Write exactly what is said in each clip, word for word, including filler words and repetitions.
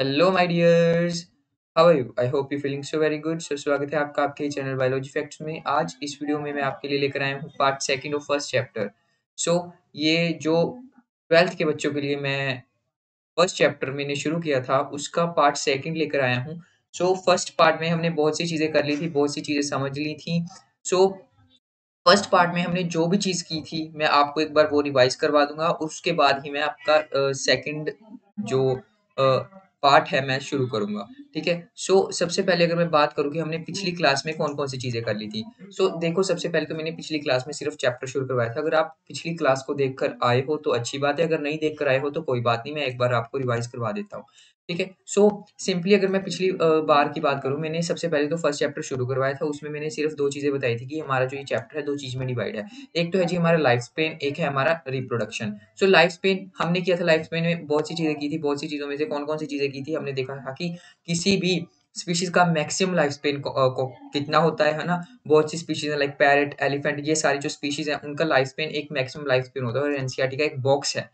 Hello my dears, how are you? I hope you feeling so very good. So स्वागत है आपका आपके channel biology facts में। आज इस वीडियो में मैं आपके लिए लेकर आया हूँ पार्ट सेकंड और फर्स्ट चैप्टर। सो ये जो ट्वेल्थ के बच्चों के लिए मैं फर्स्ट चैप्टर मैंने शुरू किया था उसका पार्ट सेकंड लेकर आया हूँ। सो फर्स्ट पार्ट में हमने बहुत सी चीज़ें कर ली थी, बहुत सी चीज़ें समझ ली थी। सो फर्स्ट पार्ट में हमने जो भी चीज़ की थी मैं आपको एक बार वो रिवाइज करवा दूंगा, उसके बाद ही मैं आपका सेकेंड uh, जो uh, पार्ट है मैं शुरू करूंगा, ठीक है। सो सबसे पहले अगर मैं बात करूँ कि हमने पिछली क्लास में कौन कौन सी चीज़ें कर ली थी। सो so, देखो, सबसे पहले तो मैंने पिछली क्लास में सिर्फ चैप्टर शुरू करवाया था। अगर आप पिछली क्लास को देखकर आए हो तो अच्छी बात है, अगर नहीं देखकर आए हो तो कोई बात नहीं, मैं एक बार आपको रिवाइज करवा देता हूँ, ठीक है। सो सिंपली अगर मैं पिछली बार की बात करूँ, मैंने सबसे पहले तो फर्स्ट चैप्टर शुरू करवाया था। उसमें मैंने सिर्फ दो चीज़ें बताई थी कि हमारा जो ये चैप्टर है दो चीज़ में डिवाइड है। एक तो है जी हमारा लाइफ स्पेन, एक है हमारा रिप्रोडक्शन। सो लाइफ स्पेन हमने किया था, लाइफ स्पेन में बहुत सी चीज़ें की थी। बहुत सी चीज़ों में से कौन कौन सी चीज़ें की थी, हमने देखा था कि किसी भी स्पीशीज का मैक्सिमम लाइफ स्पेन कितना होता है है ना। बहुत सी स्पीशीज हैं, लाइक पैरेट, एलिफेंट, ये सारी जो स्पीशीज हैं उनका लाइफ स्पेन एक मैक्सिमम लाइफ स्पेन होता है। और एनसीईआरटी का एक बॉक्स है,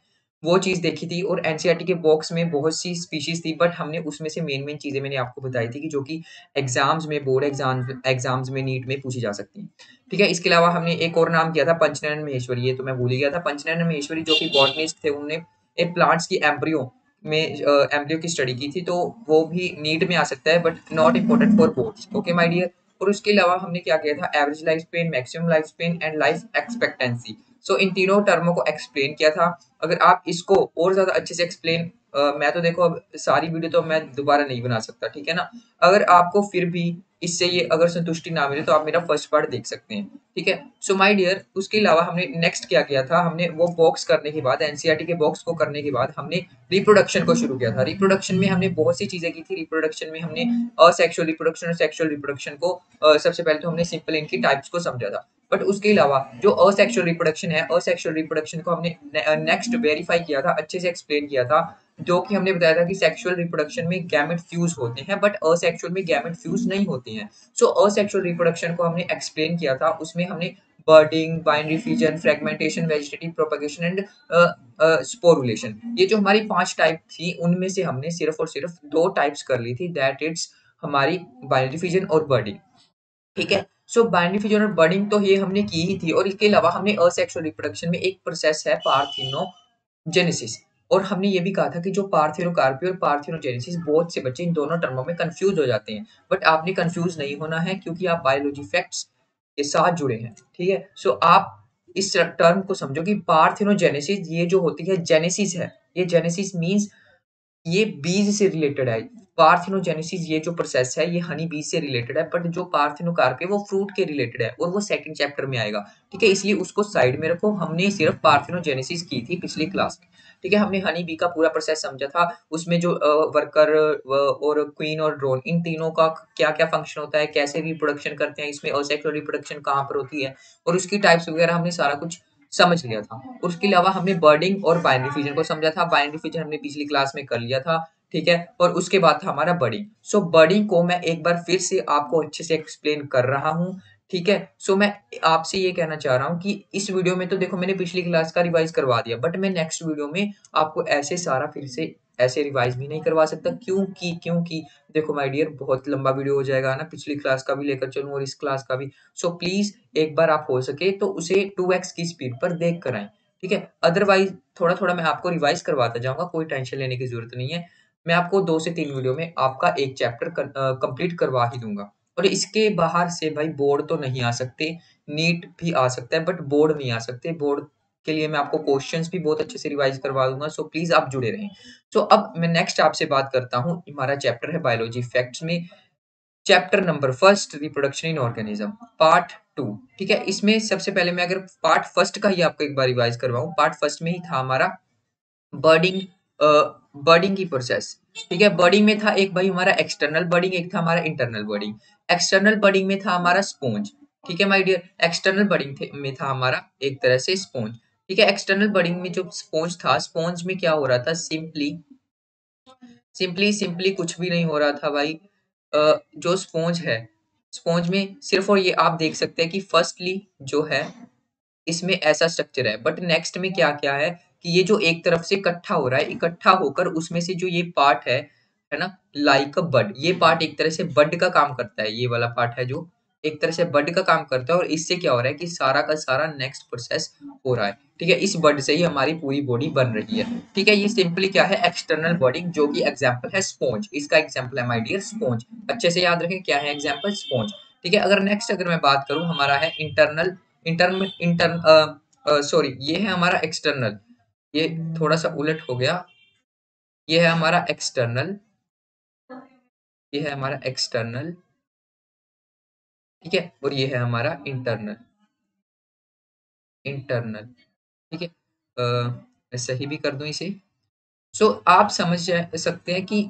वो चीज़ देखी थी। और एनसीईआरटी के बॉक्स में बहुत सी स्पीशीज थी, बट हमने उसमें से मेन मेन चीज़ें मैंने आपको बताई थी कि जो कि एग्जाम्स में, बोर्ड एग्जाम्स एग्जाम्स में, नीट में पूछी जा सकती हैं, ठीक है। इसके अलावा हमने एक और नाम किया था पंचनानन महेश्वरी, ये तो मैं भूल ही गया था। पंचनानन महेश्वरी जो कि बॉटनिस्ट थे, उन्होंने प्लांट्स की एम्ब्रियो में एम्ब्रियो की स्टडी की थी, तो वो भी नीट में आ सकता है, but not important for boards, okay my dear. और उसके अलावा हमने क्या किया था, average life span, maximum life span and life expectancy. So इन तीनों टर्मों को एक्सप्लेन किया था। अगर आप इसको और ज़्यादा अच्छे से एक्सप्लेन uh, मैं तो देखो अब सारी वीडियो तो मैं दोबारा नहीं बना सकता, ठीक है ना। अगर आपको फिर भी इससे ये अगर संतुष्टि ना मिले तो आप मेरा फर्स्ट पार्ट देख सकते हैं, ठीक है। सो माय डियर, उसके अलावा हमने नेक्स्ट क्या किया था, हमने वो बॉक्स करने के बाद, एनसीईआरटी के बॉक्स को करने के बाद हमने रिप्रोडक्शन को शुरू किया था। रिप्रोडक्शन में हमने बहुत सी चीज़ें की थी। रिप्रोडक्शन में हमने असेक्सुअल रिप्रोडक्शन और सेक्सुअल रिप्रोडक्शन को uh, सबसे पहले तो हमने सिंपल इनकी टाइप्स को समझा था। बट उसके अलावा जो असेक्सुअल रिप्रोडक्शन है, असेक्सुअल रिप्रोडक्शन को हमने नेक्स्ट वेरीफाई किया था, अच्छे से एक्सप्लेन किया था, जो कि हमने बताया था कि सेक्सुअल रिप्रोडक्शन में गैमेट फ्यूज होते हैं बट असेक्सुअल में गैमेट फ्यूज नहीं होते हैं। सो असेक्सुअल रिप्रोडक्शन को हमने एक्सप्लेन किया था। उसमें हमने budding, binary fission, fragmentation, vegetative propagation and sporulation, ये जो हमारी पांच टाइप थी उनमें से हमने सिर्फ और सिर्फ दो टाइप्स कर ली थी, दैट इट्स हमारी बाइनरी फिजन और बर्डिंग, ठीक है। सो बाइनरी फिजन और बर्डिंग तो ये हमने की ही थी। और इसके अलावा हमने असेक्सुअल रिप्रोडक्शन में एक प्रोसेस है पार्थेनोजेनेसिस, और हमने ये भी कहा था कि जो पार्थेनोकार्पी और पार्थेनोजेनेसिस, बहुत से बच्चे इन दोनों टर्मों में कंफ्यूज हो जाते हैं, बट आपने कंफ्यूज नहीं होना है क्योंकि आप बायोलॉजी फैक्ट्स के साथ जुड़े हैं, ठीक है। सो आप इस टर्म को समझो कि पार्थेनोजेनेसिस ये जो होती है जेनेसिस है, ये जेनेसिस मीन्स ये बीज से रिलेटेड है। पार्थेनोजेनेसिस ये जो प्रोसेस है ये हनी बीज से रिलेटेड है, बट जो पार्थेनोकार्पी है वो फ्रूट के रिलेटेड है और वो सेकंड चैप्टर में आएगा, ठीक है। इसलिए उसको साइड में रखो। हमने सिर्फ पार्थेनोजेनेसिस की थी पिछली क्लास में, ठीक है। हमने हनी बी का पूरा प्रोसेस समझा था। उसमें जो वर्कर और क्वीन और ड्रोन, इन तीनों का क्या क्या फंक्शन होता है, कैसे रिप्रोडक्शन करते हैं, इसमें असेक्सुअल रिप्रोडक्शन कहाँ पर होती है, और उसकी टाइप्स वगैरह हमने सारा कुछ समझ लिया था। उसके अलावा हमने बर्डिंग और बाइनरी फिजन को समझा था। बाइनरी फिजन हमने पिछली क्लास में कर लिया था, ठीक है। और उसके बाद था हमारा बर्डिंग। सो बर्डिंग को मैं एक बार फिर से आपको अच्छे से एक्सप्लेन कर रहा हूँ, ठीक है। सो मैं आपसे ये कहना चाह रहा हूँ कि इस वीडियो में तो देखो मैंने पिछली क्लास का रिवाइज करवा दिया, बट मैं नेक्स्ट वीडियो में आपको ऐसे सारा फिर से ऐसे रिवाइज भी नहीं करवा सकता, क्योंकि क्योंकि देखो माय डियर बहुत लंबा वीडियो हो जाएगा ना, पिछली क्लास का भी लेकर चलूँ और इस क्लास का भी। सो प्लीज़ एक बार आप हो सके तो उसे टू एक्स की स्पीड पर देख कर आएँ, ठीक है। अदरवाइज थोड़ा थोड़ा मैं आपको रिवाइज करवाता जाऊँगा, कोई टेंशन लेने की जरूरत नहीं है। मैं आपको दो से तीन वीडियो में आपका एक चैप्टर कंप्लीट करवा ही दूंगा। और इसके बाहर से भाई बोर्ड तो नहीं आ सकते, नीट भी आ सकता है बट बोर्ड नहीं आ सकते। बोर्ड के लिए मैं आपको क्वेश्चंस भी बहुत अच्छे से रिवाइज करवा दूंगा, सो प्लीज़ आप जुड़े रहें। सो अब मैं नेक्स्ट आपसे बात करता हूँ, हमारा चैप्टर है बायोलॉजी फैक्ट्स में chapter number first, reproduction in organism part two, ठीक है। इसमें सबसे पहले मैं अगर पार्ट फर्स्ट का ही आपको एक बार रिवाइज करवाऊँ, पार्ट फर्स्ट में ही था हमारा बर्डिंग बर्डिंग की प्रोसेस, ठीक है। बर्डिंग में था एक भाई हमारा एक्सटर्नल बर्डिंग, एक था हमारा इंटरनल बर्डिंग। एक्सटर्नल बर्डिंग में था हमारा स्पोंज, ठीक है माय डियर। एक्सटर्नल बर्डिंग में था हमारा एक तरह से स्पोंज, ठीक है। एक्सटर्नल बर्डिंग में जो स्पोंज था, स्पोंज में क्या हो रहा था, सिंपली सिंपली सिंपली कुछ भी नहीं हो रहा था भाई। जो स्पोंज है, स्पोंज में सिर्फ और ये आप देख सकते हैं कि फर्स्टली जो है इसमें ऐसा स्ट्रक्चर है, बट नेक्स्ट में क्या क्या है कि ये जो एक तरफ से इकट्ठा हो रहा है, इकट्ठा होकर उसमें से जो ये पार्ट है है ना, लाइक अ बड, ये पार्ट एक तरह से बड का काम करता है, ये वाला पार्ट है जो एक तरह से बड का काम करता है। और इससे क्या हो रहा है कि सारा का सारा नेक्स्ट प्रोसेस हो रहा है, ठीक है। इस बड से ही हमारी पूरी बॉडी बन रही है, ठीक है। ये सिंपली क्या है, एक्सटर्नल बॉडिंग, जो कि एग्जांपल है स्पॉन्ज, इसका एग्जांपल है माय डियर स्पॉन्ज। अच्छे से याद रखें क्या है एग्जांपल, स्पॉन्ज, ठीक है। अगर नेक्स्ट अगर मैं बात करूं, हमारा है इंटरनल इंटरन इंटर सॉरी ये है हमारा एक्सटर्नल, ये थोड़ा सा उलट हो गया, ये है हमारा एक्सटर्नल, ये है हमारा एक्सटर्नल, ठीक है। और ये है हमारा इंटरनल इंटरनल ठीक है। मैं सही भी कर दूं इसे। सो so, आप समझ सकते हैं कि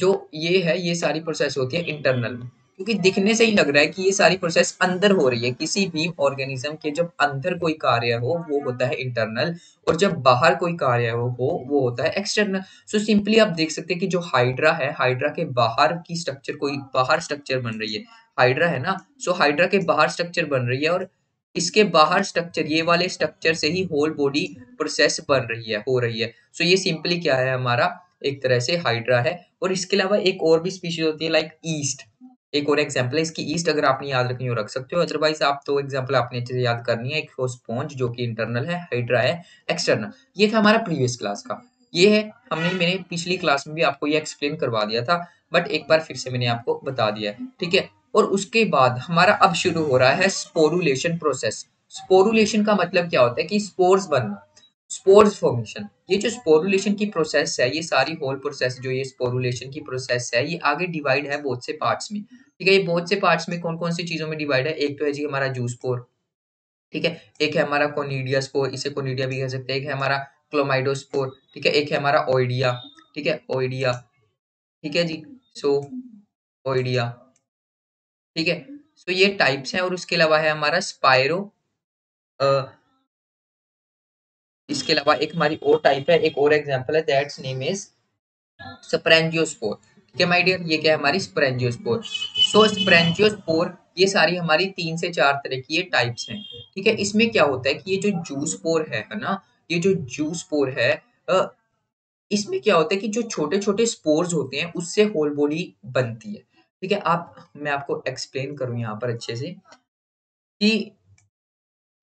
जो ये है, ये सारी प्रोसेस होती है इंटरनल, क्योंकि दिखने से ही लग रहा है कि ये सारी प्रोसेस अंदर हो रही है। किसी भी ऑर्गेनिज्म के जब अंदर कोई कार्य हो वो होता है इंटरनल, और जब बाहर कोई कार्य हो वो वो होता है एक्सटर्नल। सो सिंपली आप देख सकते हैं कि जो हाइड्रा है, हाइड्रा के बाहर की स्ट्रक्चर, कोई बाहर स्ट्रक्चर बन रही है, हाइड्रा है ना। सो हाइड्रा के बाहर स्ट्रक्चर बन रही है, और इसके बाहर स्ट्रक्चर, ये वाले स्ट्रक्चर से ही होल बॉडी प्रोसेस बन रही है, हो रही है। सो ये सिंपली क्या है, हमारा एक तरह से हाइड्रा है। और इसके अलावा एक और भी स्पीशीज होती है लाइक ईस्ट, एक और एग्जाम्पल है इसकी ईस्ट। अगर आपने याद रखनी हो रख सकते हो, अदरवाइज आप तो एग्जाम्पल आपने अच्छे से याद करनी है। एक स्पॉन्ज जो कि इंटरनल है, हाइड्रा है एक्सटर्नल। ये था हमारा प्रीवियस क्लास का, ये है हमने मैंने पिछली क्लास में भी आपको ये एक्सप्लेन करवा दिया था, बट एक बार फिर से मैंने आपको बता दिया है, ठीक है। और उसके बाद हमारा अब शुरू हो रहा है स्पोरुलेशन प्रोसेस। स्पोरुलेशन का मतलब क्या होता है कि स्पोर्स बनना, स्पोर्स फॉर्मेशन। ये जो स्पोरुलेशन की प्रोसेस है, ये सारी होल प्रोसेस जो ये स्पोरुलेशन की प्रोसेस है, ये आगे डिवाइड है बहुत से पार्ट्स में, ठीक है। ये बहुत से पार्ट्स में कौन कौन सी चीजों में डिवाइड है, एक तो है जी हमारा जूस्पोर, ठीक है, एक है हमारा कोनिडिया स्पोर, इसे कोनिडिया भी कह सकते हैं, एक है हमारा क्लोमाइडोस्पोर, ठीक है, एक है हमारा ओइडिया, ठीक है, ओइडिया, ठीक है जी, सो ओइडिया, ठीक है। सो ये टाइप्स हैं। और उसके अलावा है हमारा स्पायरो, इसके अलावा एक हमारी और टाइप है, एक और एग्जांपल है दैट्स नेम इज स्परेंजियोस्पोर, ठीक है माय डियर। ये क्या है हमारी स्परेंजियोस्पोर। सो स्परेंजियोस्पोर, ये सारी हमारी तीन से चार तरह की ये टाइप्स हैं, ठीक है। इसमें क्या होता है कि ये जो जूस्पोर है ना, ये जो जूस्पोर है, इसमें क्या होता है कि जो छोटे छोटे स्पोर्स होते हैं उससे होल बॉडी बनती है, ठीक है। आप मैं आपको एक्सप्लेन करूँ यहाँ पर अच्छे से कि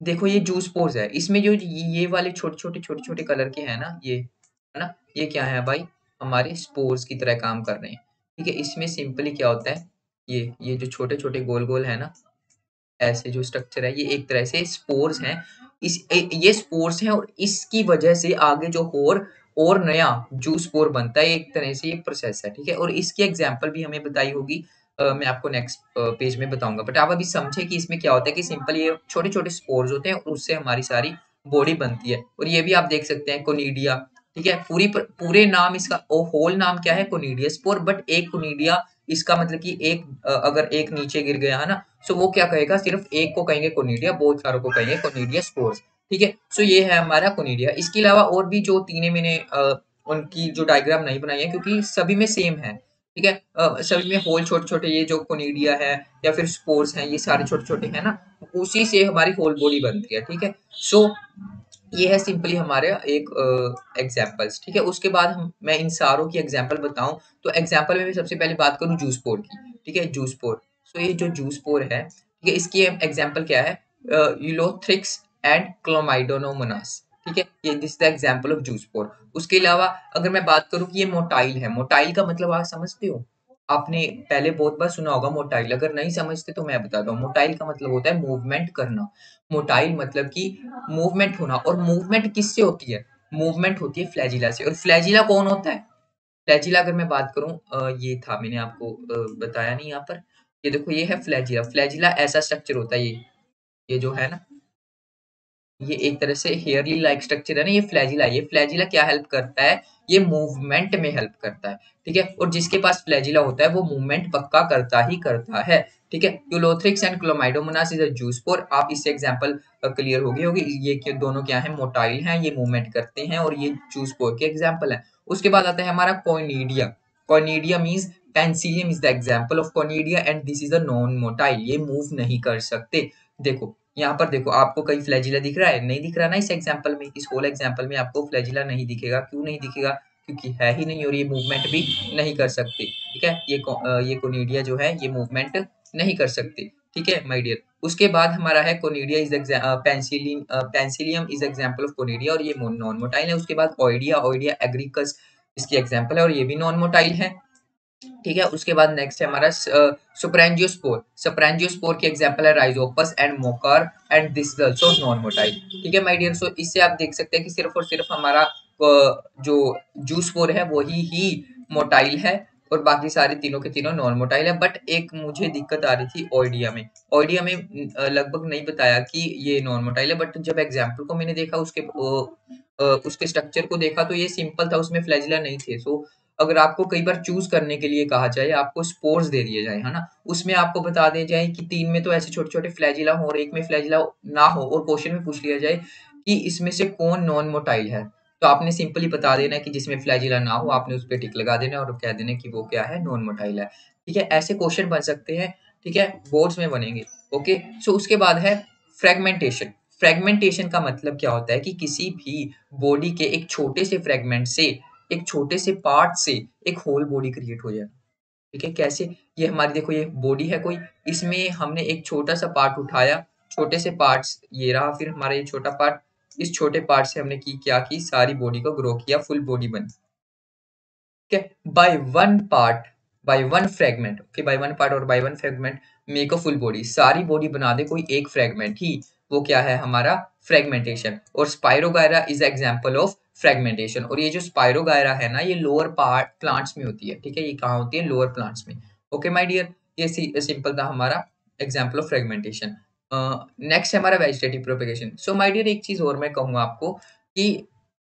देखो ये जूस्पोर्स है, इसमें जो ये वाले छोटे छोटे छोटे छोटे कलर के हैं ना, ये है ना, ये क्या है भाई, हमारे स्पोर्स की तरह काम कर रहे हैं, ठीक है। इसमें सिंपली क्या होता है, ये ये जो छोटे छोटे गोल गोल है ना, ऐसे जो स्ट्रक्चर है, ये एक तरह से स्पोर्स हैं। इस ए, ये स्पोर्स हैं, और इसकी वजह से आगे जो और और नया जूस्पोर बनता है, एक तरह से ये प्रोसेस है, ठीक है। और इसकी एग्जाम्पल भी हमें बताई होगी, Uh, मैं आपको नेक्स्ट पेज uh, में बताऊंगा। बट आप अभी समझे कि इसमें क्या होता है कि सिंपल ये छोटे छोटे स्पोर्स होते हैं और उससे हमारी सारी बॉडी बनती है। और ये भी आप देख सकते हैं कोनिडिया, ठीक है। पूरी पूरे नाम इसका, होल नाम क्या है, कोनिडिया स्पोर, बट एक कोनिडिया इसका मतलब कि एक uh, अगर एक नीचे गिर गया है ना, सो वो क्या कहेगा, सिर्फ एक को कहेंगे कोनिडिया, बहुत सारों को कहेंगे कोनिडिया स्पोर्स, ठीक है। सो ये है हमारा कोनिडिया। इसके अलावा और भी जो तीन मैंने uh, उनकी जो डायग्राम नहीं बनाई है क्योंकि सभी में सेम है, ठीक है। सभी में होल छोटे छोटे, ये जो कोनिडिया है या फिर स्पोर्स हैं, ये सारे छोटे छोटे हैं ना, उसी से हमारी होल बॉडी बनती है, ठीक है। सो so, ये है सिंपली हमारे एक एग्जांपल्स, ठीक है। उसके बाद हम मैं इन सारों की एग्जांपल बताऊं तो एग्जांपल में मैं सबसे पहले बात करूं जूस्पोर की, ठीक है, जूस्पोर। सो so, ये जो जूस्पोर है, ठीक है, इसकी एग्जाम्पल क्या है, यूलोथ्रिक्स एंड क्लोमाइडोनोमोनास, ठीक है, ये this the example of zoospore. उसके अलावा अगर मैं बात करूं कि ये मोटाइल है, मोटाइल का मतलब आप समझते हो, आपने पहले बहुत बार सुना होगा मोटाइल, अगर नहीं समझते तो मैं बताता हूँ। मोटाइल का मतलब होता है मूवमेंट करना, मोटाइल मतलब कि मूवमेंट होना। और मूवमेंट किससे होती है, मूवमेंट होती है फ्लैजिला से। और फ्लैजिला कौन होता है, फ्लैजिला अगर मैं बात करूँ, ये था मैंने आपको बताया नहीं यहाँ पर, ये देखो ये है फ्लैजिला। फ्लैजिला ऐसा स्ट्रक्चर होता है, ये ये जो है ना, ये एक तरह से हेयरली लाइक स्ट्रक्चर है ना, ये फ्लैजिला। ये फ्लैजिला क्या हेल्प करता है, ये मूवमेंट में हेल्प करता है, ठीक है। और जिसके पास फ्लैजिला होता है वो मूवमेंट पक्का करता ही करता है, ठीक है। Ulothrix and chlamydomonas is a zoospore, आप इससे एग्जांपल क्लियर हो गई होगी। ये दोनों क्या है, मोटाइल हैं, ये मूवमेंट करते हैं, और ये जूस्पोर के एग्जाम्पल है। उसके बाद आता है हमारा conidia. Conidia means penicillium is the example of conidia and this is a non motile, ये मूव नहीं कर सकते। देखो यहाँ पर, देखो आपको कहीं फ्लैजिला दिख रहा है, नहीं दिख रहा ना इस एग्जांपल में, इस होल एग्जांपल में आपको फ्लैजिला नहीं दिखेगा। क्यों नहीं दिखेगा, क्योंकि है ही नहीं और ये मूवमेंट भी नहीं कर सकती। ठीक है, ये ये कोनिडिया जो है ये मूवमेंट नहीं कर सकती। ठीक है माय डियर, उसके बाद हमारा है conidia is penicillin penicillium is example of conidia और ये नॉन मोटाइल है। उसके बाद ओइडिया, ओइडिया एग्रीकस इसकी एग्जांपल है और ये भी नॉन मोटाइल है। ठीक है, उसके बाद नेक्स्ट है हमारा स्पोरेंजियोस्पोर। स्पोरेंजियोस्पोर की एग्जांपल है rhizopus and mucor and this is also non motile. ठीक है माय डियर, सो इससे आप देख सकते हैं कि सिर्फ और सिर्फ हमारा जो जूस्पोर है वही ही मोटाइल है और बाकी सारे तीनों के तीनों नॉन मोटाइल है। बट एक मुझे दिक्कत आ रही थी ओइडिया में, ओइडिया में लगभग नहीं बताया कि ये नॉन मोटाइल है, बट जब एग्जाम्पल को मैंने देखा उसके उसके स्ट्रक्चर को देखा तो ये सिंपल था, उसमें फ्लैजिला नहीं थे। सो अगर आपको कई बार चूज करने के लिए कहा जाए, आपको स्पोर्स दे दिए जाए है ना, उसमें आपको बता दिया जाए कि तीन में तो ऐसे छोटे छोटे फ्लैजिला हो और एक में फ्लैजिला ना हो और क्वेश्चन में पूछ लिया जाए कि इसमें से कौन नॉन मोटाइल है, तो आपने सिंपली बता देना है कि जिसमें फ्लैजिला ना हो आपने उस पर टिक लगा देना और कह देना कि वो क्या है, नॉन मोटाइल है। ठीक है, ऐसे क्वेश्चन बन सकते हैं। ठीक है, बोर्ड्स में बनेंगे। ओके, सो उसके बाद है फ्रेगमेंटेशन। फ्रेगमेंटेशन का मतलब क्या होता है कि किसी भी बॉडी के एक छोटे से फ्रेगमेंट से, एक छोटे से पार्ट से एक होल बॉडी क्रिएट हो जाए। ठीक है, कैसे? ये हमारी देखो ये बॉडी है कोई, इसमें हमने एक छोटा सा पार्ट उठाया, छोटे से पार्ट्स ये रहा, फिर हमारा ये छोटा पार्ट, इस छोटे पार्ट से हमने की क्या की सारी बॉडी को ग्रो किया, फुल बॉडी बनी। ठीक है, by one part by one fragment, okay by one part और by one fragment make a full body, सारी बॉडी बना दे कोई एक फ्रेगमेंट ही, वो क्या है हमारा फ्रेगमेंटेशन। और spirogyra is example of fragmentation. और ये जो स्पायरोगायरा है ना ये लोअर पार्ट प्लांट्स में होती है। ठीक है, ये कहाँ होती है? लोअर प्लांट्स में। ओके माय डियर, ये सिंपल था हमारा एग्जांपल ऑफ फ्रेगमेंटेशन। नेक्स्ट है हमारा vegetative propagation. So my dear, एक चीज और मैं कहूँगा आपको कि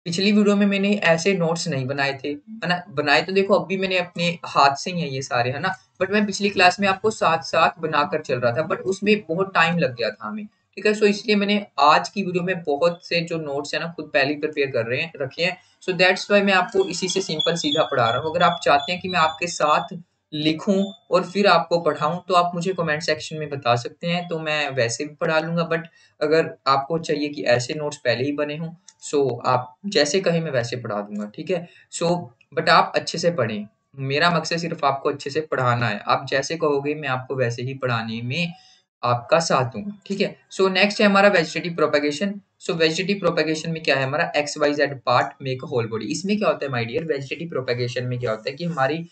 पिछली वीडियो में मैंने ऐसे नोट्स नहीं बनाए थे है ना, बनाए तो देखो अब भी मैंने अपने हाथ से ही है ये सारे है ना, बट मैं पिछली क्लास में आपको साथ साथ बनाकर चल रहा था, बट उसमें बहुत टाइम लग गया था हमें। ठीक है, सो इसलिए मैंने आज की वीडियो में बहुत से जो नोट्स है ना खुद पहले ही प्रिपेयर कर रहे हैं रखे हैं। सो दैट्स वाई मैं आपको इसी से सिंपल सीधा पढ़ा रहा हूँ। अगर आप चाहते हैं कि मैं आपके साथ लिखूं और फिर आपको पढ़ाऊं तो आप मुझे कमेंट सेक्शन में बता सकते हैं, तो मैं वैसे भी पढ़ा लूंगा। बट अगर आपको चाहिए कि ऐसे नोट्स पहले ही बने हों सो आप जैसे कहें मैं वैसे पढ़ा दूंगा। ठीक है, सो बट आप अच्छे से पढ़ें, मेरा मकसद सिर्फ आपको अच्छे से पढ़ाना है। आप जैसे कहोगे मैं आपको वैसे ही पढ़ाने में आपका साथ दूंगा। ठीक है, सो नेक्स्ट है हमारा vegetative propagation. So vegetative propagation में क्या है हमारा X Y Z part make whole body. इसमें क्या होता है माय डियर, वेजिटेटिव प्रोपेगेशन में क्या होता है कि हमारी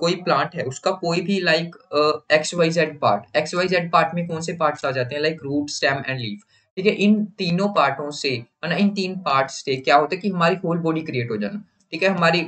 कोई प्लांट है उसका कोई भी like X Y Z part, X Y Z part में कौन से पार्ट्स आ जाते हैं like root, stem and leaf. ठीक है, इन तीनों पार्टों से है ना, इन तीन पार्ट्स से क्या होता है कि हमारी होल बॉडी क्रिएट हो जाना। ठीक है, हमारी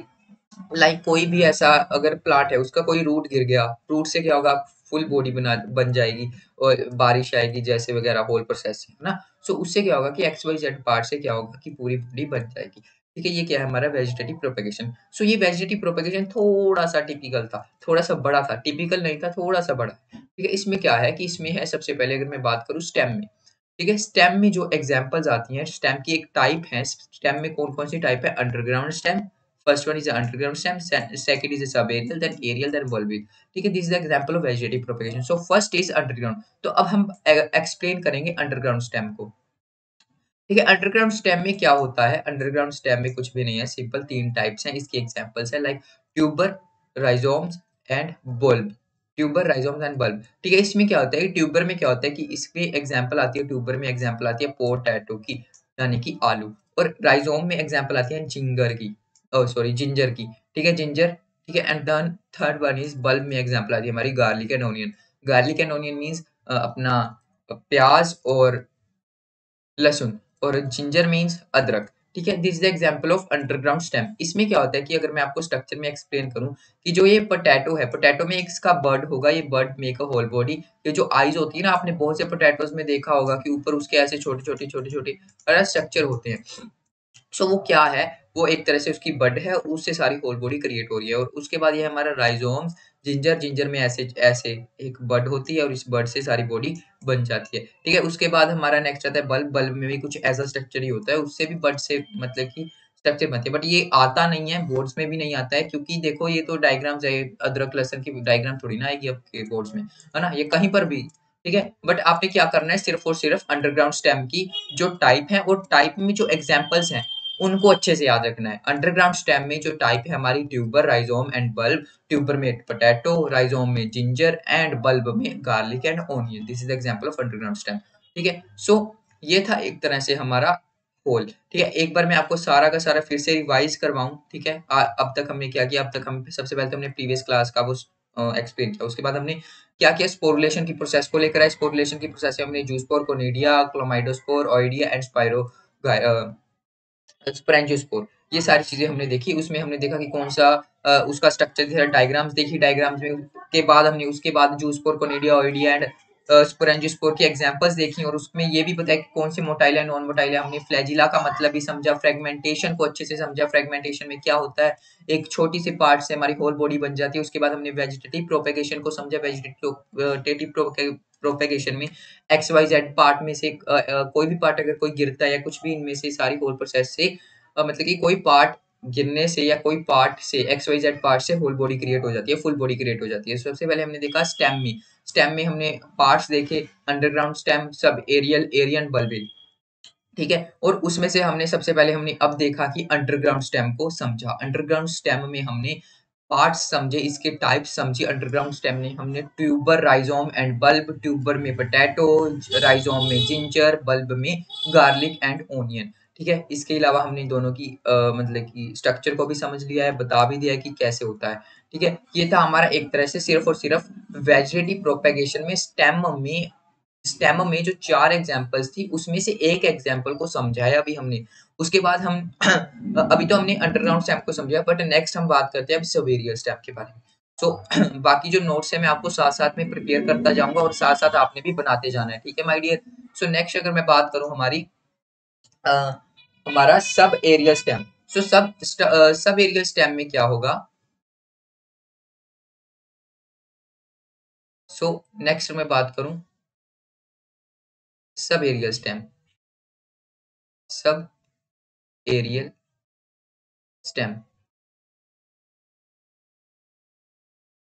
लाइक like, कोई भी ऐसा अगर प्लांट है उसका कोई रूट गिर गया, रूट से क्या होगा फुल बॉडी बना बन जाएगी और बारिश आएगी जैसे वगैरह होल प्रोसेस है ना। सो उससे क्या होगा कि एक्स वाई जेड पार्ट से क्या होगा कि पूरी बॉडी बन जाएगी। ठीक है, ये क्या है हमारा वेजिटेटिव प्रोपेगेशन। सो ये वेजिटेटिव प्रोपेगेशन थोड़ा सा टिपिकल था, थोड़ा सा बड़ा था, टिपिकल नहीं था, थोड़ा सा बड़ा। ठीक है, इसमें क्या है कि इसमें है सबसे पहले अगर मैं बात करूँ स्टेम में। ठीक है, स्टेम में जो एग्जाम्पल्स आती हैं, स्टेम की एक टाइप है, स्टेम में कौन कौन सी टाइप है? Underground stem, first one is underground stem, second is subaerial, then aerial, then bulbil. ठीक है, this is the example of vegetative propagation. So first is underground. तो अब हम एक्सप्लेन करेंगे अंडरग्राउंड स्टेम को। ठीक है, अंडरग्राउंड स्टेम में क्या होता है? अंडरग्राउंड स्टेम में कुछ भी नहीं है, सिंपल तीन टाइप्स हैं, इसकी एग्जांपल्स है like tuber, rhizomes and bulb. Tuber, rhizomes and bulb. ठीक है, इसमें क्या होता है? ट्यूबर में क्या होता है कि इसमें एग्जांपल आती है, ट्यूबर में एग्जांपल आती है पोटैटो की यानी कि आलू, और राइजोम में एग्जांपल आती है जिंगर की, सॉरी जिंजर की। ठीक है, जिंजर। ठीक है, and then third one is bulb में एग्जांपल आती है हमारी garlic and onion. Garlic and onion means अपना प्याज और लहसुन, और जिंजर मींस अदरक। ठीक है, this is the example of underground stem. इसमें क्या होता है कि अगर मैं आपको स्ट्रक्चर में एक्सप्लेन करूं कि जो ये पोटैटो है, पोटैटो में इसका बर्ड होगा, ये bud make a whole body. ये जो आईज होती है ना, आपने बहुत से पोटैटोज में देखा होगा कि ऊपर उसके ऐसे छोटे छोटे छोटे छोटे अलग स्ट्रक्चर होते हैं। सो so, वो क्या है? वो एक तरह से उसकी बड है, उससे सारी होल बॉडी क्रिएट हो रही है। और उसके बाद ये हमारा राइजोम्स, जिंजर, जिंजर में ऐसे ऐसे एक बड होती है और इस बड से सारी बॉडी बन जाती है। ठीक है, उसके बाद हमारा नेक्स्ट आता है बल्ब। बल्ब में भी कुछ ऐसा स्ट्रक्चर ही होता है, उससे भी बड से मतलब कि स्ट्रक्चर बनती है, बट ये आता नहीं है, बोर्ड्स में भी नहीं आता है, क्योंकि देखो ये तो डायग्राम है, अदरक लहसन की डायग्राम थोड़ी ना आएगी आपके बोर्ड्स में है ना, ये कहीं पर भी। ठीक है, बट आपने क्या करना है, सिर्फ और सिर्फ अंडरग्राउंड स्टेम की जो टाइप है और टाइप में जो एग्जाम्पल्स हैं उनको अच्छे से याद रखना है। अंडरग्राउंड स्टेम में जो टाइप है हमारी tuber, rhizome and bulb, tuber में पोटैटो, राइजोम में जिंजर एंड बल्ब में garlic and onion. This is example of underground stem. ठीक है, सो ये था एक तरह से हमारा होल। ठीक है, एक बार मैं आपको सारा का सारा फिर से रिवाइज करवाऊँ। ठीक है, आ, अब तक हमने क्या किया, अब तक हम सबसे पहले तो हमने प्रीवियस क्लास का वो एक्सप्लेन किया, उसके बाद हमने क्या किया, स्पोरुलेशन की प्रोसेस को लेकर आए। स्पोरुलेशन की प्रोसेस में हमने zoospore, conidia, chlamydospore, oidia and spiro sporangiospore, ये सारी चीजें हमने देखी। उसमें हमने देखा कि कौन सा आ, उसका स्ट्रक्चर, डायग्राम्स देखी। डायग्राम्स में के बाद हमने उसके बाद zoospore, conidia, oidia and sporangiospore की एग्जांपल्स देखी, और उसमें ये भी बताया कि कौन से मोटाइल है, नॉन मोटाइल है। हमने फ्लैजिला का मतलब भी समझा, फ्रेगमेंटेशन को अच्छे से समझा। फ्रेगमेंटेशन में क्या होता है, एक छोटी सी पार्ट से हमारी होल बॉडी बन जाती है। उसके बाद हमने वेजिटेटिव प्रोपेगेशन को समझा। वेजिटेटिव प्रोपेगेशन में एक्स वाई जेड पार्ट में से आ, आ, कोई भी पार्ट अगर कोई गिरता है या कुछ भी, इनमें से सारी होल प्रोसेस से आ, मतलब कि कोई पार्ट गिरने से या कोई पार्ट से, एक्स वाई जेड पार्ट से होल बॉडी क्रिएट हो जाती है, फुल बॉडी क्रिएट हो जाती है। सबसे पहले हमने देखा स्टेम में। स्टेम में हमने पार्ट्स देखे, underground stem, sub aerial, aerial, bulbil. ठीक है, और उसमें से हमने सबसे पहले हमने अब देखा कि अंडरग्राउंड स्टेम को समझा। अंडरग्राउंड स्टेम में हमने पार्ट्स समझे, इसके टाइप समझे। अंडरग्राउंड स्टेम में हमने tuber, rhizome and bulb, tuber में पोटैटो, राइजोम में जिंजर, बल्ब में गार्लिक एंड ओनियन। ठीक है, इसके अलावा हमने दोनों की आ, मतलब कि स्ट्रक्चर को भी समझ लिया है, बता भी दिया है कि कैसे होता है। ठीक है, ये था हमारा एक तरह से सिर्फ और सिर्फ वेजिटेटिव प्रोपेगेशन में स्टेम में स्टेम में जो चार एग्जाम्पल्स थी उसमें से एक एग्जाम्पल को समझाया अभी हमने। उसके बाद हम अभी तो हमने अंडरग्राउंड स्टेम को समझा, बट नेक्स्ट हम बात करते हैं अभी सबएरियल स्टेम के बारे में। सो so, बाकी जो नोट्स है मैं आपको साथ साथ में प्रिपेयर करता जाऊंगा और साथ साथ आपने भी बनाते जाना है। ठीक है माय डियर। सो नेक्स्ट अगर मैं बात करूँ हमारी आ, हमारा सब एरियल स्टेम। सो सब सब एरियल स्टेम में क्या होगा, सो नेक्स्ट मैं बात करूं sub aerial stem. Sub aerial stem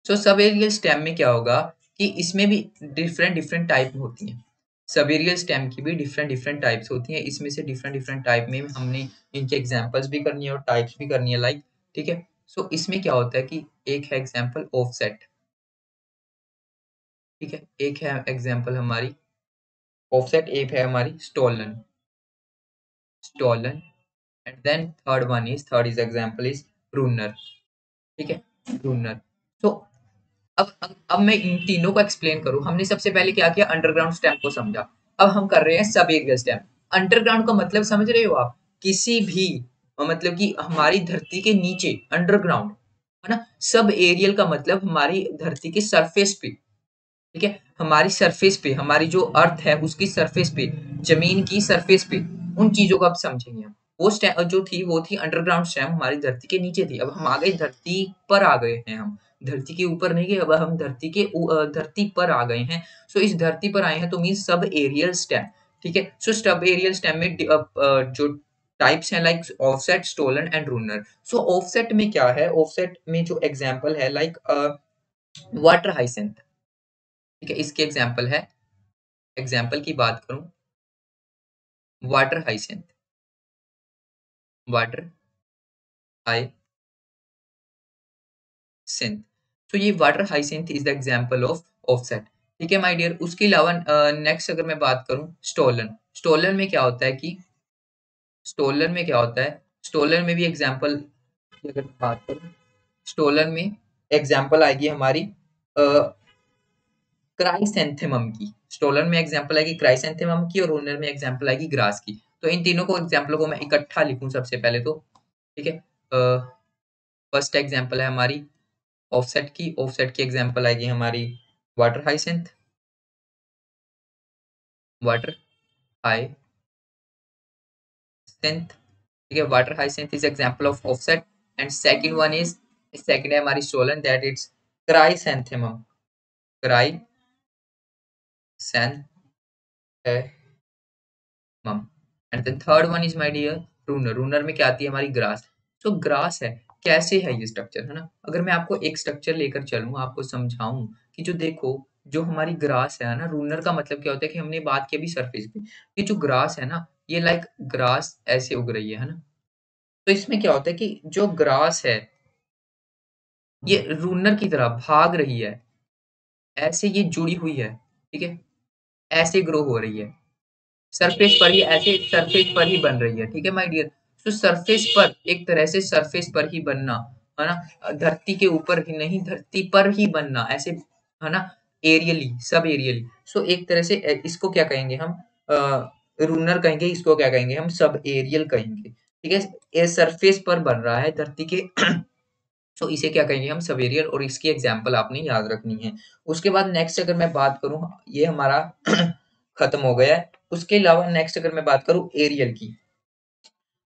so sub aerial stem में क्या होगा कि इसमें भी डिफरेंट डिफरेंट टाइप होती हैं। सबएरियल स्टेम की भी डिफरेंट डिफरेंट टाइप्स होती हैं। इसमें से डिफरेंट डिफरेंट टाइप में हमने इनके एग्जांपल्स भी करनी है और टाइप्स भी करनी है, लाइक। ठीक है, सो इसमें क्या होता है कि एक है एग्जांपल ऑफसेट। ठीक है, एक है एग्जांपल हमारी ऑफसेट, एक है हमारी stolon stolon and then third one is third is example is runner. ठीक है, रूनर। सो अब, अब अब मैं इन तीनों को एक्सप्लेन करूं। हमने सबसे पहले क्या किया, अंडरग्राउंड स्टेम को समझा। अब हम कर रहे हैं सब एरियल स्टेम। अंडरग्राउंड का मतलब समझ रहे हो आप, किसी भी मतलब कि हमारी धरती के नीचे अंडरग्राउंड, है ना। सब एरियल का मतलब हमारी धरती के सरफेस पे। ठीक है, हमारी सरफेस पे, हमारी जो अर्थ है उसकी सरफेस पे, जमीन की सरफेस पे, उन चीजों को आप समझेंगे। वो स्टेम जो थी वो थी अंडरग्राउंड स्टेम, हमारी धरती के नीचे थी। अब हम आ गए धरती पर, आ गए हैं हम, धरती के ऊपर नहीं गए, अब हम धरती के धरती पर आ गए हैं। सो इस धरती पर आए हैं तो मीन सब एरियल स्टेम। ठीक है, सो सब एरियल स्टेम में जो टाइप्स हैं like offset, stolon and runner. So offset में क्या है, ऑफसेट में जो एग्जांपल है लाइक वाटर हाइसेंथ। ठीक है, इसके एग्जांपल है, एग्जांपल की बात करूं वाटर हाइसेंथ, वाटर हाइसेंथ। तो so, ये water hyacinth is the example of offset. ठीक है माय डियर। उसके अलावा नेक्स्ट अगर मैं बात करूं स्टोलन। स्टोलन में क्या होता है कि स्टोलन में क्या होता है स्टोलन में भी एग्जांपल अगर बात करूं स्टोलन में एग्जांपल आएगी हमारी क्राइसेंथेमम की। स्टोलन में एग्जांपल आएगी क्राइसेंथेमम की और रूनर में एग्जांपल आएगी ग्रास की। तो इन तीनों को एग्जांपलों को मैं इकट्ठा लिखूं सबसे पहले तो। ठीक है, फर्स्ट एग्जांपल है हमारी ऑफसेट की। ऑफसेट की एग्जांपल आएगी हमारी वाटर हाइसेंथ, वाटर हाइसेंथ। ठीक है, water hyacinth is example of offset and second one is second है हमारी stolon, that is chrysanthemum chrysanthemum and then third one is my dear runner. Runner में क्या आती है हमारी ग्रास। तो ग्रास है, कैसे है ये स्ट्रक्चर, है ना। अगर मैं आपको एक स्ट्रक्चर लेकर चलूं, आपको समझाऊं कि जो देखो जो हमारी ग्रास है ना, रूनर का मतलब क्या होता है कि हमने बात की अभी सरफेस पे, ये जो ग्रास है ना, ये लाइक ग्रास ऐसे उग रही है, है ना। तो इसमें क्या होता है कि जो ग्रास है ये रनर की तरह भाग रही है, ऐसे ये जुड़ी हुई है, ठीक है, ऐसे ग्रो हो रही है, सरफेस पर ही ऐसे सरफेस पर ही बन रही है, ठीक है माय डियर। तो सरफेस पर एक तरह से सरफेस पर ही बनना है ना, धरती के ऊपर ही नहीं, धरती पर ही बनना ऐसे है ना, एरियली, सब एरियली। सो एक तरह से इसको क्या कहेंगे हम, रूनर कहेंगे, इसको क्या कहेंगे हम, सब एरियल कहेंगे, ठीक है। ये सरफेस पर बन रहा है धरती के, तो इसे क्या कहेंगे हम, सब एरियल, और इसकी एग्जाम्पल आपने याद रखनी है। उसके बाद नेक्स्ट अगर मैं बात करूँ, ये हमारा खत्म हो गया है। उसके अलावा नेक्स्ट अगर मैं बात करूँ एरियल की,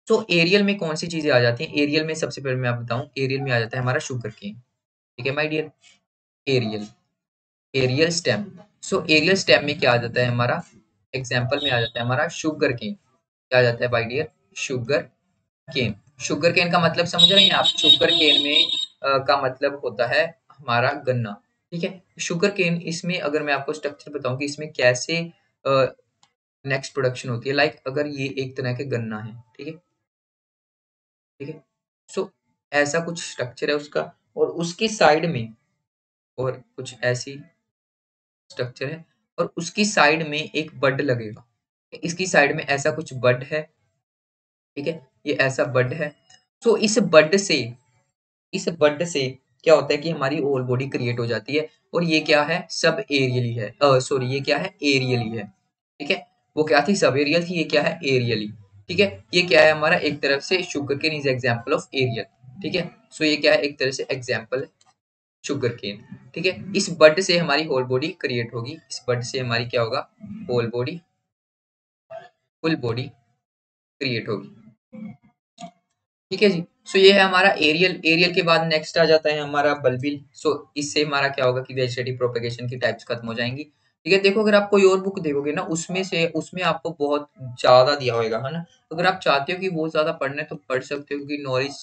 तो एरियल में कौन सी चीजें आ जाती हैं। एरियल में सबसे पहले मैं आप बताऊं, एरियल में आ जाता है हमारा शुगरकेन, ठीक है my dear, aerial aerial stem. So aerial stem में क्या आ जाता है हमारा, एग्जांपल में आ जाता है हमारा शुगरकेन, क्या आ जाता है माय डियर, शुगरकेन। शुगरकेन का मतलब समझ रहे हैं आप, शुगरकेन में आ, का मतलब होता है हमारा गन्ना, ठीक है। शुगरकेन, इसमें अगर मैं आपको स्ट्रक्चर बताऊँ कि इसमें कैसे नेक्स्ट प्रोडक्शन होती है, लाइक अगर ये एक तरह के गन्ना है, ठीक है ठीक है सो so, ऐसा कुछ स्ट्रक्चर है उसका, और उसकी साइड में और कुछ ऐसी स्ट्रक्चर है, और उसकी साइड में एक बड लगेगा, इसकी साइड में ऐसा कुछ बड है, ठीक है, ये ऐसा बड है। सो so, इस बड से इस बड से क्या होता है कि हमारी ओल बॉडी क्रिएट हो जाती है, और ये क्या है, सब एरियली है, सॉरी ये क्या है, एरियली है, ठीक है। वो क्या थी, सब एरियल थी, ये क्या है, एरियली, ठीक है। ये क्या है हमारा, एक तरफ से sugarcane is example of aerial, ठीक है। सो ये क्या है, एक तरह से एग्जांपल शुगरकेन, ठीक है। इस बड से हमारी होल बॉडी क्रिएट होगी, इस बड से हमारी क्या होगा, whole body, full body create होगी, ठीक है जी। सो ये है हमारा एरियल। एरियल के बाद नेक्स्ट आ जाता है हमारा बल्बिल। सो इससे हमारा क्या होगा कि वेजिटेटिव प्रोपेगेशन की टाइप्स खत्म हो जाएंगी, ठीक है। देखो अगर आप कोई और बुक देखोगे ना, उसमें से उसमें आपको बहुत ज्यादा दिया होगा, है ना। अगर आप चाहते हो कि बहुत ज्यादा पढ़ना है तो पढ़ सकते हो, क्योंकि नॉलेज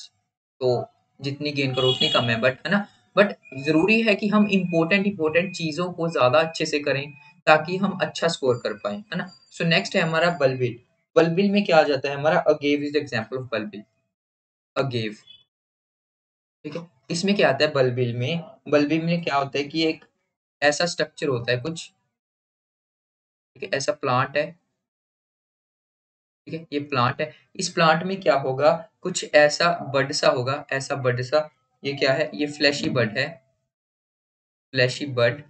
तो जितनी गेन करो उतनी कम है, बट है ना, बट जरूरी है कि हम इम्पोर्टेंट इम्पोर्टेंट चीजों को ज्यादा अच्छे से करें ताकि हम अच्छा स्कोर कर पाए, है ना। सो so, नेक्स्ट है हमारा बल्बिल। बल्बिल में क्या आ जाता है हमारा, agave is example of bulbil, agave, ठीक है। इसमें क्या आता है बल्बिल में, बल्बिल में क्या होता है कि एक ऐसा स्ट्रक्चर होता है कुछ, ठीक है, ऐसा प्लांट है, ठीक है, ये प्लांट है। इस प्लांट में क्या होगा, कुछ ऐसा बड सा होगा, ऐसा बड सा, ये क्या है, ये फ्लैशी बड है, फ्लैशी बड,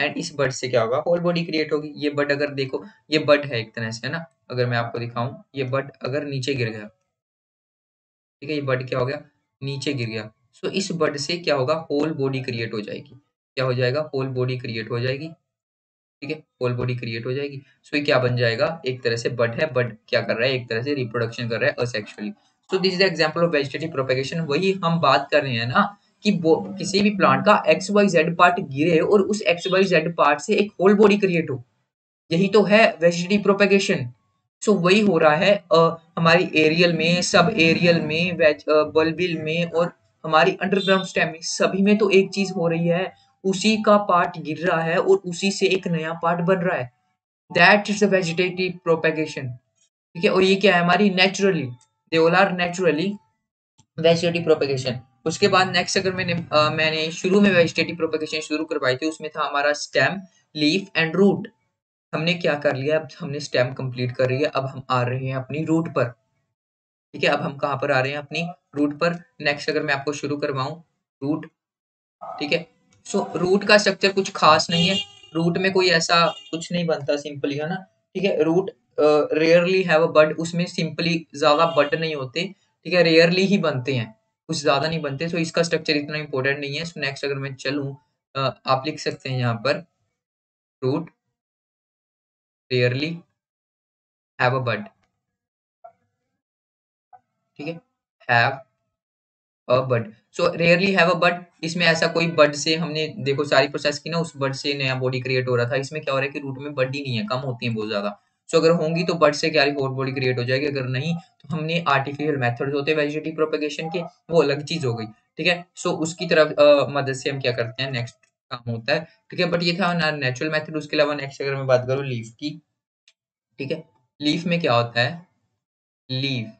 एंड इस बड से क्या होगा, होल बॉडी क्रिएट होगी। ये बड अगर देखो, ये बड है एक तरह से, है ना, अगर मैं आपको दिखाऊं, ये बड अगर नीचे गिर गया, ठीक है, ये बड क्या हो गया, नीचे गिर गया। सो इस बड से क्या होगा, होल बॉडी क्रिएट हो जाएगी, क्या हो जाएगा, होल बॉडी क्रिएट हो जाएगी, ठीक है, होल बॉडी क्रिएट हो जाएगी। सो ये क्या बन जाएगा, एक तरह से बड है, बड क्या कर रहा है, एक तरह से रिप्रोडक्शन कर रहा है asexually. So this is the example of vegetative propagation. वही हम बात कर रहे हैं ना कि किसी भी प्लांट का एक्स वाई जेड पार्ट गिरे और उस एक्स वाई जेड पार्ट से एक होल बॉडी क्रिएट हो, यही तो है वेजिटेटिव प्रोपेगेशन। सो वही हो रहा है आ, हमारी एरियल में, सब एरियल में, वेज बल्बिल में, और हमारी अंडरग्राउंड स्टेम में, सभी में तो एक चीज हो रही है, उसी का पार्ट गिर रहा है और उसी से एक नया पार्ट बन रहा है, दैट इज वेजिटेटिव प्रोपेगेशन, ठीक है। और ये क्या है हमारी, naturally, they all are naturally vegetative propagation. उसके बाद नेक्स्ट अगर मैंने आ, मैंने शुरू में वेजिटेटिव प्रोपेगेशन शुरू करवाई थी, उसमें था हमारा स्टेम, लीफ एंड रूट। हमने क्या कर लिया, अब हमने स्टेम कंप्लीट कर लिया, अब हम आ रहे हैं अपनी रूट पर, ठीक है। अब हम कहाँ पर आ रहे हैं, अपनी रूट पर। नेक्स्ट अगर मैं आपको शुरू करवाऊँ रूट, ठीक है। सो so, रूट का स्ट्रक्चर कुछ खास नहीं है, रूट में कोई ऐसा कुछ नहीं बनता, सिंपली, है ना, ठीक है। Root rarely have a bud, उसमें सिंपली ज्यादा बड नहीं होते, ठीक है, रेयरली ही बनते हैं, कुछ ज्यादा नहीं बनते। सो so, इसका स्ट्रक्चर इतना इम्पोर्टेंट नहीं है। सो so, नेक्स्ट अगर मैं चलूं, uh, आप लिख सकते हैं यहाँ पर, root rarely have a bud, ठीक है, have a bud. So rarely have a bud, इसमें ऐसा कोई बड से, हमने देखो सारी प्रोसेस की ना, उस बड से नया बॉडी क्रिएट हो रहा था। इसमें क्या हो रहा है कि रूट में बड ही नहीं है, कम होती है बहुत ज्यादा। सो so, अगर होंगी तो बड से क्या होल बॉडी क्रिएट हो जाएगी, अगर नहीं तो हमने आर्टिफिशियल मेथड्स होते हैं वेजिटेटिव प्रोपेगेशन के, वो अलग चीज हो गई, ठीक है। सो so, उसकी तरफ uh, मदद से हम क्या करते हैं, नेक्स्ट काम होता है, ठीक है। बट ये था ना नेचुरल मेथड। उसके अलावा नेक्स्ट अगर मैं बात करूँ लीफ की, ठीक है, लीफ में क्या होता है, लीफ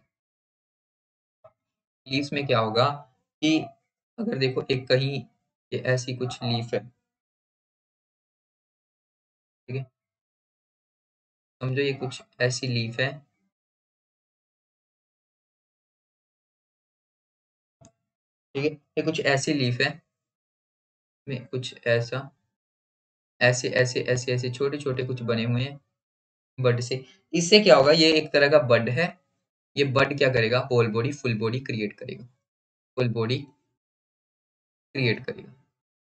लीव्स में क्या होगा कि अगर देखो एक कहीं ये ऐसी कुछ लीफ है, ठीक है, समझो ये कुछ ऐसी लीफ है, ठीक है, ये कुछ ऐसी लीफ है में कुछ ऐसा ऐसे ऐसे ऐसे ऐसे छोटे छोटे कुछ बने हुए हैं बड से। इससे क्या होगा, ये एक तरह का बड है, ये बड क्या करेगा, whole body full body create करेगा, फुल बॉडी क्रिएट करेगा,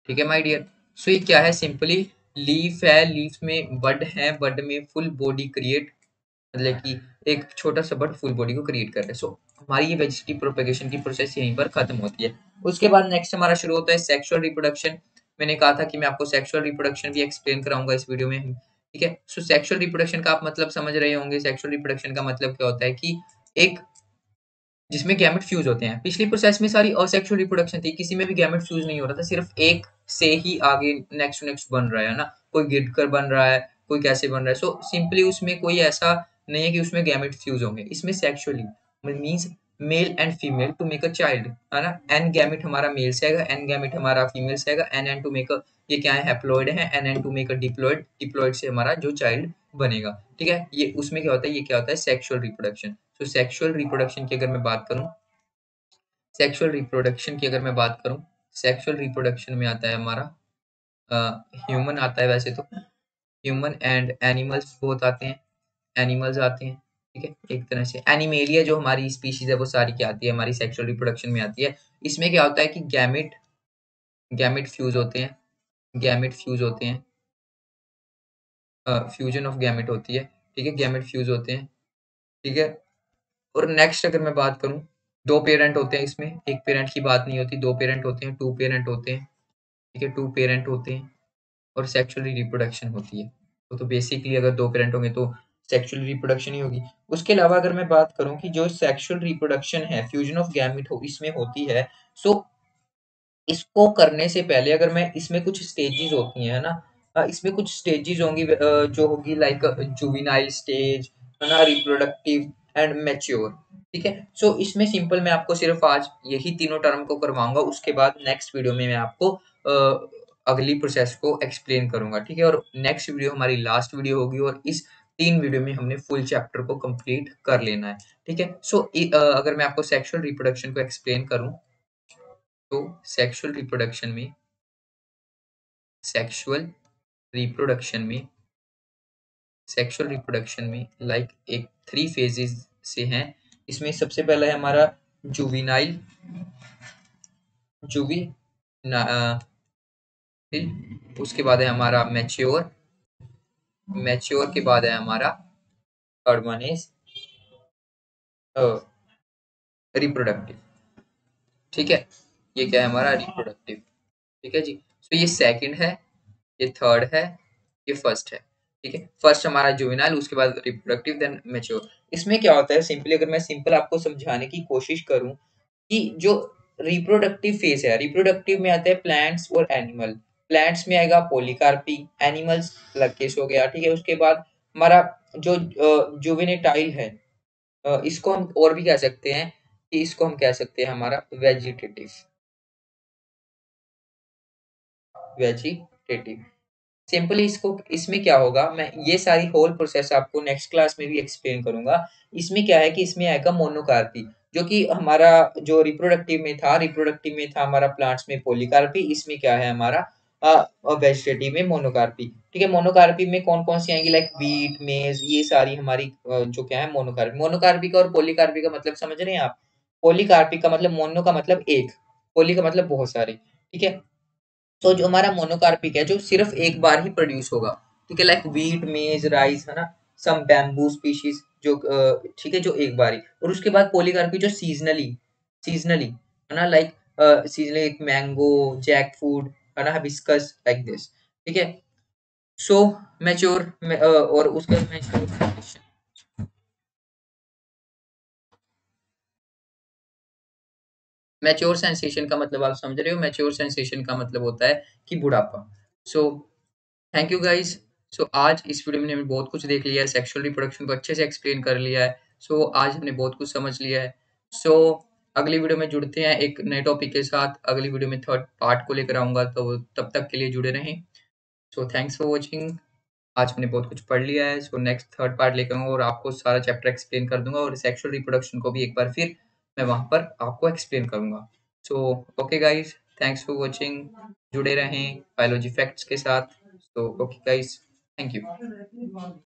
ठीक है माय डियर। सो ये क्या है, सिंपली लीफ है, लीफ में बड है, बड में फुल बॉडी क्रिएट, मतलब कि एक छोटा सा बड फुल बॉडी को क्रिएट कर रहा है। सो हमारी ये वेजिटेटिव प्रोपेगेशन की प्रोसेस यहीं पर खत्म होती है। उसके बाद नेक्स्ट हमारा शुरू होता है सेक्सुअल रिप्रोडक्शन। मैंने कहा था कि मैं आपको सेक्सुअल रिप्रोडक्शन भी एक्सप्लेन कराऊंगा इस वीडियो में, ठीक है। सो सेक्सुअल रिप्रोडक्शन का आप मतलब समझ रहे होंगे, सेक्सुअल रिप्रोडक्शन का मतलब क्या होता है कि एक जिसमें गैमेट फ्यूज होते हैं। पिछली प्रोसेस में सारी असेक्सुअल रिप्रोडक्शन थी, किसी में भी गैमेट फ्यूज नहीं हो रहा था, सिर्फ एक से ही आगे नेक्स्ट टू नेक्स्ट बन रहा है ना, कोई गिरकर बन रहा है, कोई कैसे बन रहा है। सो so, सिंपली उसमें कोई ऐसा नहीं है कि उसमें गैमेट फ्यूज होंगे। इसमें sexually means male and female to make a child, है ना, एन गैमेट हमारा मेल से आएगा, एन गैमेट हमारा फीमेल से आएगा, n n to make a ये क्या है, हैप्लॉइड है, n n to make a diploid, diploid से हमारा जो चाइल्ड बनेगा, ठीक है। ये उसमें क्या होता है, ये क्या होता है, सेक्सुअल रिप्रोडक्शन। तो सेक्सुअल रिप्रोडक्शन की अगर मैं बात करूं, सेक्सुअल रिप्रोडक्शन की अगर मैं बात करूं, सेक्सुअल रिप्रोडक्शन में आता है हमारा ह्यूमन आता है, वैसे तो ह्यूमन एंड एनिमल्स बहुत आते हैं, एनिमल्स आते हैं, ठीक है। एक तरह से एनिमेलिया जो हमारी स्पीशीज है वो सारी क्या आती है, हमारी सेक्सुअल रिप्रोडक्शन में आती है। इसमें क्या होता है कि गैमेट गैमेट फ्यूज होते हैं, गैमेट फ्यूज होते हैं, फ्यूजन ऑफ गैमेट होती है, ठीक है, गैमेट फ्यूज होते हैं, ठीक है। और नेक्स्ट अगर मैं बात करूं, दो पेरेंट होते हैं इसमें, एक पेरेंट की बात नहीं होती, दो पेरेंट होते हैं, टू पेरेंट होते हैं, ठीक है, टू पेरेंट होते हैं और सेक्सुअली रिप्रोडक्शन होती है। तो, तो बेसिकली अगर दो पेरेंट होंगे तो सेक्सुअल रिप्रोडक्शन ही होगी। उसके अलावा अगर मैं बात करूं कि जो सेक्सुअल रिप्रोडक्शन है, फ्यूजन ऑफ गैमेट हो इसमें होती है। सो इसको करने से पहले अगर मैं, इसमें कुछ स्टेजेस होती हैं, है ना, इसमें कुछ स्टेजेस होंगी जो होगी लाइक जुवेनाइल स्टेज, है ना, रिप्रोडक्टिव एंड मैच्योर, ठीक है। सो so, इसमें सिंपल मैं आपको सिर्फ आज यही तीनों टर्म को करवाऊंगा, उसके बाद नेक्स्ट वीडियो में मैं आपको आ, अगली प्रोसेस को एक्सप्लेन करूंगा, ठीक है। और नेक्स्ट वीडियो हमारी लास्ट वीडियो होगी और इस तीन वीडियो में हमने फुल चैप्टर को कंप्लीट कर लेना है, ठीक है। सो so, अगर मैं आपको सेक्सुअल रिप्रोडक्शन को एक्सप्लेन करूं तो सेक्सुअल रिप्रोडक्शन में सेक्सुअल रिप्रोडक्शन में सेक्सुअल रिप्रोडक्शन में लाइक एक थ्री फेजेस से हैं। इसमें सबसे पहला है हमारा जुवेनाइल जुवेनाइल उसके बाद है हमारा मैच्योर, मैच्योर के बाद है हमारा थर्ड वन इज रिप्रोडक्टिव, ठीक है। ये क्या है हमारा रिप्रोडक्टिव, ठीक है जी। तो ये सेकंड है, ये थर्ड है, ये फर्स्ट है, ठीक है। फर्स्ट हमारा जुवेनाइल, उसके बाद रिप्रोडक्टिव, देन मैच्योर। इसमें क्या होता है, सिंपली अगर मैं सिंपल आपको समझाने की कोशिश करूं कि जो रिप्रोडक्टिव फेज है, रिप्रोडक्टिव में आता है प्लांट्स और एनिमल। प्लांट्स में आएगा पॉलीकार्पिक, एनिमल्स लकेस हो गया, ठीक है। उसके बाद हमारा जो जुवेनाटाइल है, इसको हम और भी कह सकते हैं कि इसको हम कह सकते हैं हमारा वेजिटेटिव, वेजिटेटिव सिंपली इसको। इसमें क्या होगा, मैं ये सारी होल प्रोसेस आपको नेक्स्ट क्लास में भी एक्सप्लेन करूंगा। इसमें क्या है कि इसमें आएगा मोनोकार्पी, जो कि हमारा जो रिप्रोडक्टिव में था, रिप्रोडक्टिव में था हमारा प्लांट्स में पॉलीकार्पी, इसमें क्या है हमारा वेजिटेटिव में मोनोकार्पी, ठीक है। मोनोकार्पी में कौन कौन सी आएंगी, लाइक व्हीट, मेज, ये सारी हमारी जो क्या है मोनोकार्पी। मोनोकार्पी का और पॉलीकार्पी का मतलब समझ रहे हैं आप। पॉलीकार्पी का मतलब मोनो का मतलब एक, पॉली का मतलब बहुत सारे, ठीक है। तो जो हमारा मोनोकार्पिक है जो सिर्फ एक बार ही प्रोड्यूस होगा, ठीक है, लाइक व्हीट, मेज, राइस, है ना, सम बैम्बू स्पीशीज जो, ठीक है, जो एक बार ही। और उसके बाद पॉलीकार्पिक जो सीजनली सीजनली है ना, लाइक सीजनली एक मैंगो, जैक फ्रूट, है ना, हिबिस्कस, लाइक दिस, ठीक है। सो मैच्योर और उसका मैच्योर मैच्योर सेंसेशन का मतलब आप समझ रहे हो, मैच्योर सेंसेशन का मतलब होता है कि बुढ़ापा। So thank you guys. So आज इस वीडियो में हमने बहुत कुछ देख लिया है, सेक्सुअल रिप्रोडक्शन को अच्छे से एक्सप्लेन कर लिया है। सो so, आज हमने बहुत कुछ समझ लिया है। सो so, अगली वीडियो में जुड़ते हैं एक नए टॉपिक के साथ। अगली वीडियो में थर्ड पार्ट को लेकर आऊँगा, तो तब तक के लिए जुड़े रहें। So thanks for watching. आज मैंने बहुत कुछ पढ़ लिया है, सो नेक्स्ट थर्ड पार्ट लेकर आऊँगा और आपको सारा चैप्टर एक्सप्लेन कर दूंगा, और सेक्सुअल रिप्रोडक्शन को भी एक बार फिर मैं वहाँ पर आपको एक्सप्लेन करूँगा। So okay guys, thanks for watching. जुड़े रहें बायोलॉजी फैक्ट्स के साथ। So okay guys, thank you.